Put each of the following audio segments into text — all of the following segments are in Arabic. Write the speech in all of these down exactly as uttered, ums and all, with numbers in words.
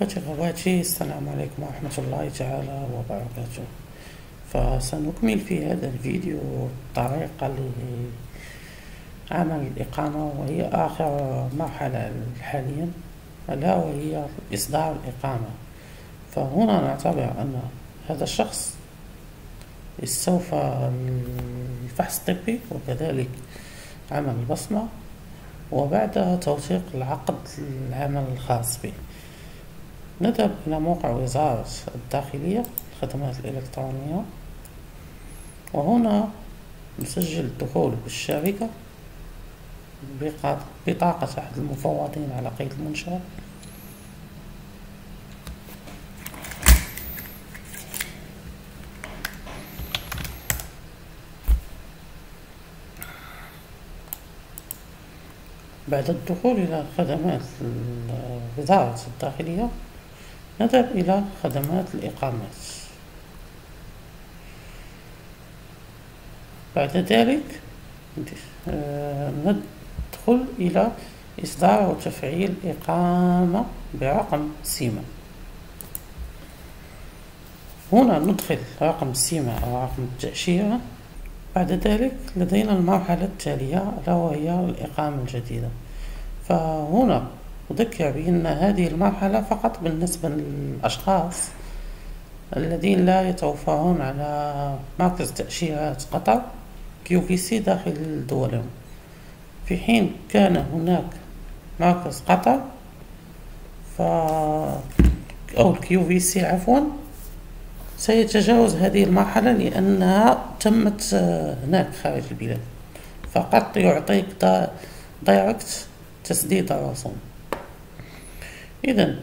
فتشغواتي، السلام عليكم ورحمة الله تعالى وبركاته. فسنكمل في هذا الفيديو الطريقة لعمل الإقامة، وهي آخر مرحلة حاليا، ألا وهي إصدار الإقامة. فهنا نعتبر أن هذا الشخص استوفى الفحص الطبي وكذلك عمل البصمة، وبعدها توثيق العقد العمل الخاص به. نذهب إلى موقع وزارة الداخلية الخدمات الإلكترونية، وهنا نسجل الدخول بالشركة بطاقة أحد المفوضين على قيد المنشأة، بعد الدخول إلى خدمات وزارة الداخلية نذهب إلى خدمات الإقامات، بعد ذلك ندخل إلى إصدار وتفعيل إقامة برقم سيما. هنا ندخل رقم سيما أو رقم التأشيرة، بعد ذلك لدينا المرحلة التالية ألا وهي الإقامة الجديدة. فهنا أذكر بأن هذه المرحلة فقط بالنسبة للأشخاص الذين لا يتوفرون على مركز تأشيرات قطر كيو في سي داخل دولهم، في حين كان هناك مركز قطر ف... أو كيو في سي عفوا سيتجاوز هذه المرحلة لأنها تمت هناك خارج البلاد، فقط يعطيك دايركت تسديد الرسوم. إذا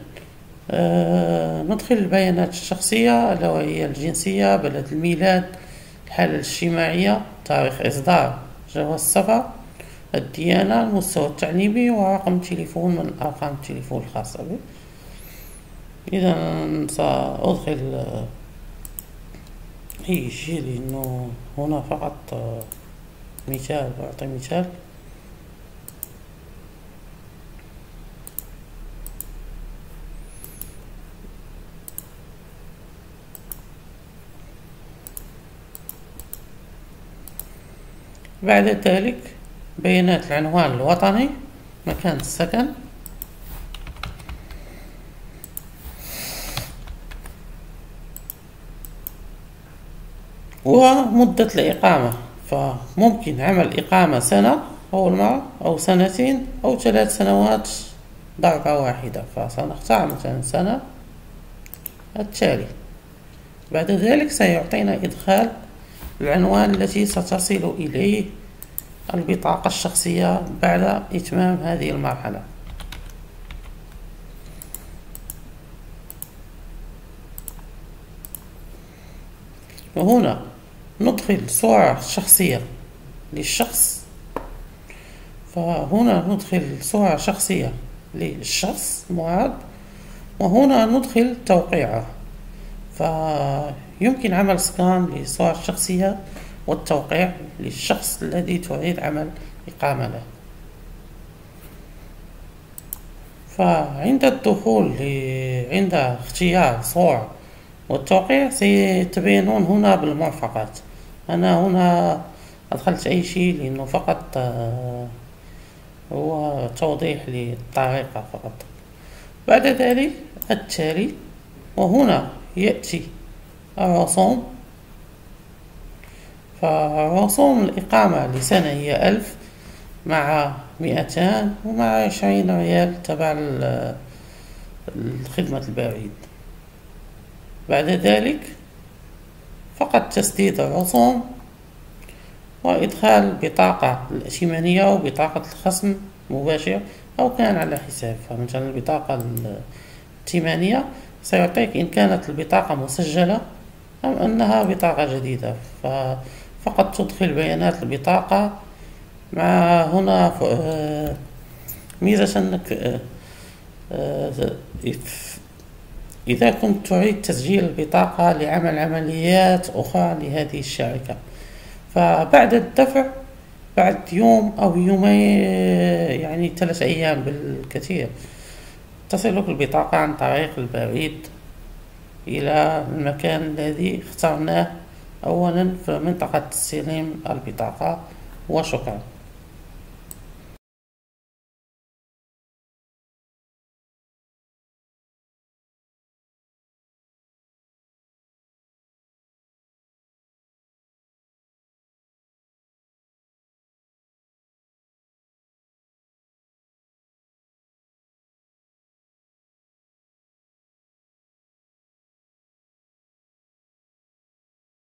آه ندخل البيانات الشخصية ألا وهي الجنسية، بلد الميلاد، الحالة الاجتماعية، تاريخ إصدار جواز السفر، الديانة، المستوى التعليمي، ورقم تليفون من أرقام التليفون الخاصة به. إذا سأدخل أي شيء لأنه هنا فقط مثال، أعطي مثال. بعد ذلك بيانات العنوان الوطني، مكان السكن، ومدة الإقامة. فممكن عمل إقامة سنة أول مرة أو سنتين أو ثلاث سنوات ضربة واحدة، فسنختار مثلا سنة التالي. بعد ذلك سيعطينا إدخال العنوان التي ستصل إليه البطاقة الشخصية بعد إتمام هذه المرحلة. وهنا ندخل صورة شخصية للشخص، فهنا ندخل صورة شخصية للشخص المعاد، وهنا ندخل توقيعه. فيمكن عمل سكان للصور الشخصية والتوقيع للشخص الذي تريد عمل إقامة له. فعند الدخول عند اختيار صور والتوقيع سيتبينون هنا بالمرفقات. أنا هنا أدخلت أي شيء لأنه فقط هو توضيح للطريقة فقط. بعد ذلك التالي، وهنا يأتي الرسوم. فرسوم الإقامة لسنة هي ألف مع مئتان ومع عشرين ريال تبع الخدمة البريد. بعد ذلك فقط تسديد الرسوم وإدخال بطاقة الائتمانية وبطاقة الخصم مباشر أو كان على حساب. فمثلا البطاقة الائتمانية سيعطيك إن كانت البطاقة مسجلة أم أنها بطاقة جديدة، فقط تدخل بيانات البطاقة. مع هنا ميزة أنك إذا كنت تريد تسجيل البطاقة لعمل عمليات أخرى لهذه الشركة، فبعد الدفع بعد يوم أو يومين يعني ثلاثة أيام بالكثير تصلك البطاقة عن طريق البريد إلى المكان الذي اخترناه أولا في منطقة تسليم البطاقة، وشكرا.